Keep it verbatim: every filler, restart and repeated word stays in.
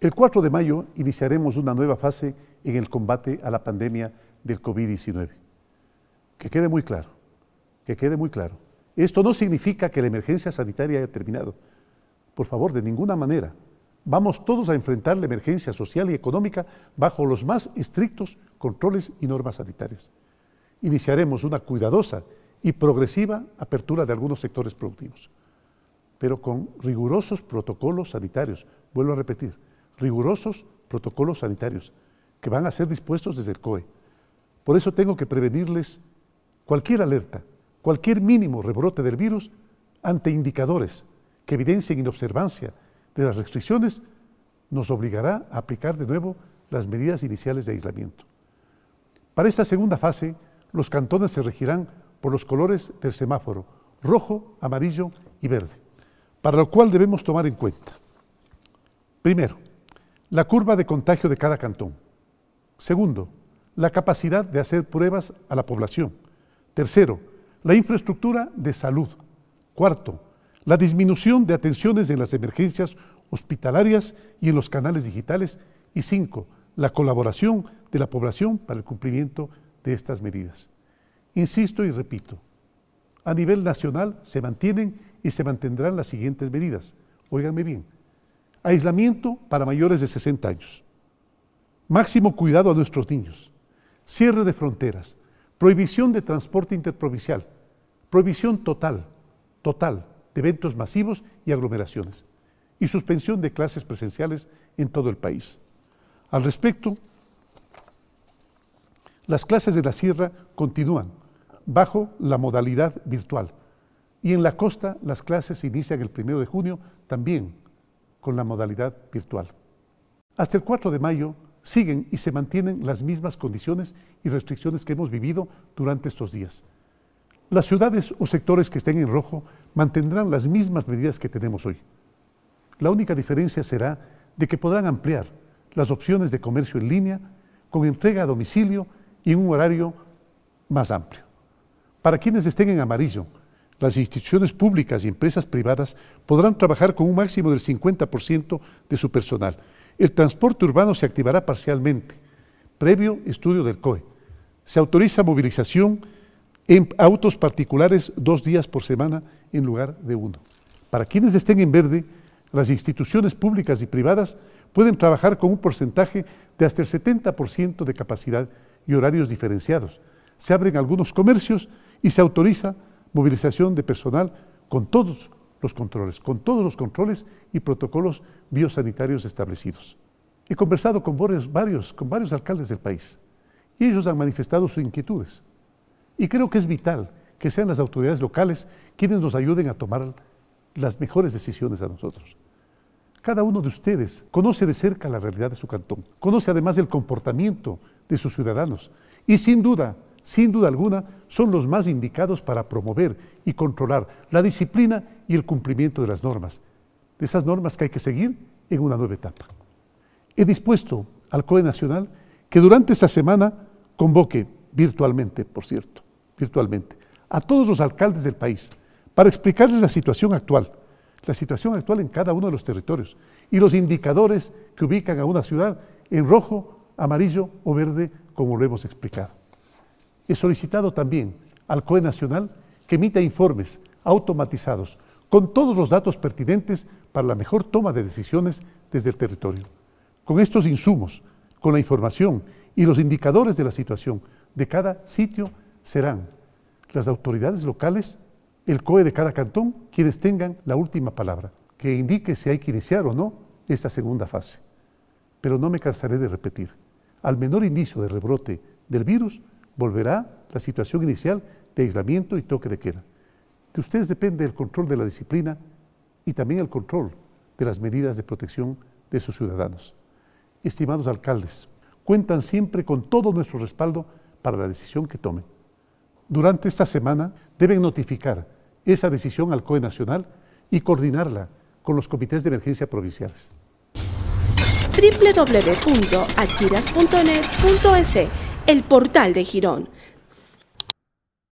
El cuatro de mayo iniciaremos una nueva fase en el combate a la pandemia del COVID diecinueve. Que quede muy claro, que quede muy claro. Esto no significa que la emergencia sanitaria haya terminado. Por favor, de ninguna manera. Vamos todos a enfrentar la emergencia social y económica bajo los más estrictos controles y normas sanitarias. Iniciaremos una cuidadosa y progresiva apertura de algunos sectores productivos, pero con rigurosos protocolos sanitarios, vuelvo a repetir, rigurosos protocolos sanitarios que van a ser dispuestos desde el C O E. Por eso tengo que prevenirles cualquier alerta, cualquier mínimo rebrote del virus ante indicadores que evidencien inobservancia de las restricciones, nos obligará a aplicar de nuevo las medidas iniciales de aislamiento. Para esta segunda fase, los cantones se regirán por los colores del semáforo, rojo, amarillo y verde, para lo cual debemos tomar en cuenta, primero, la curva de contagio de cada cantón, segundo, la capacidad de hacer pruebas a la población, tercero, la infraestructura de salud, cuarto, la disminución de atenciones en las emergencias hospitalarias y en los canales digitales, y cinco, la colaboración de la población para el cumplimiento de estas medidas. Insisto y repito, a nivel nacional se mantienen y se mantendrán las siguientes medidas. Óiganme bien, aislamiento para mayores de sesenta años, máximo cuidado a nuestros niños, cierre de fronteras, prohibición de transporte interprovincial, prohibición total, total, de eventos masivos y aglomeraciones, y suspensión de clases presenciales en todo el país. Al respecto, las clases de la sierra continúan bajo la modalidad virtual y en la costa las clases se inician el primero de junio también con la modalidad virtual. Hasta el cuatro de mayo siguen y se mantienen las mismas condiciones y restricciones que hemos vivido durante estos días. Las ciudades o sectores que estén en rojo mantendrán las mismas medidas que tenemos hoy. La única diferencia será de que podrán ampliar las opciones de comercio en línea con entrega a domicilio y un horario más amplio. Para quienes estén en amarillo, las instituciones públicas y empresas privadas podrán trabajar con un máximo del cincuenta por ciento de su personal. El transporte urbano se activará parcialmente, previo estudio del C O E. Se autoriza movilización en autos particulares dos días por semana en lugar de uno. Para quienes estén en verde, las instituciones públicas y privadas pueden trabajar con un porcentaje de hasta el setenta por ciento de capacidad y horarios diferenciados. Se abren algunos comercios y se autoriza movilización de personal con todos los controles, con todos los controles y protocolos biosanitarios establecidos. He conversado con varios, con varios alcaldes del país y ellos han manifestado sus inquietudes. Y creo que es vital que sean las autoridades locales quienes nos ayuden a tomar las mejores decisiones a nosotros. Cada uno de ustedes conoce de cerca la realidad de su cantón, conoce además el comportamiento de sus ciudadanos y sin duda, sin duda alguna, son los más indicados para promover y controlar la disciplina y el cumplimiento de las normas, de esas normas que hay que seguir en una nueva etapa. He dispuesto al C O E Nacional que durante esta semana convoque, virtualmente por cierto, virtualmente, a todos los alcaldes del país para explicarles la situación actual, la situación actual en cada uno de los territorios y los indicadores que ubican a una ciudad en rojo, amarillo o verde, como lo hemos explicado. He solicitado también al C O E Nacional que emita informes automatizados con todos los datos pertinentes para la mejor toma de decisiones desde el territorio. Con estos insumos, con la información y los indicadores de la situación de cada sitio serán las autoridades locales, el C O E de cada cantón, quienes tengan la última palabra, que indique si hay que iniciar o no esta segunda fase. Pero no me cansaré de repetir, al menor inicio de rebrote del virus, volverá la situación inicial de aislamiento y toque de queda. De ustedes depende el control de la disciplina y también el control de las medidas de protección de sus ciudadanos. Estimados alcaldes, cuentan siempre con todo nuestro respaldo para la decisión que tomen. Durante esta semana deben notificar esa decisión al C O E Nacional y coordinarla con los comités de emergencia provinciales. doble u doble u doble u punto achiras punto net punto e c, el portal de Girón.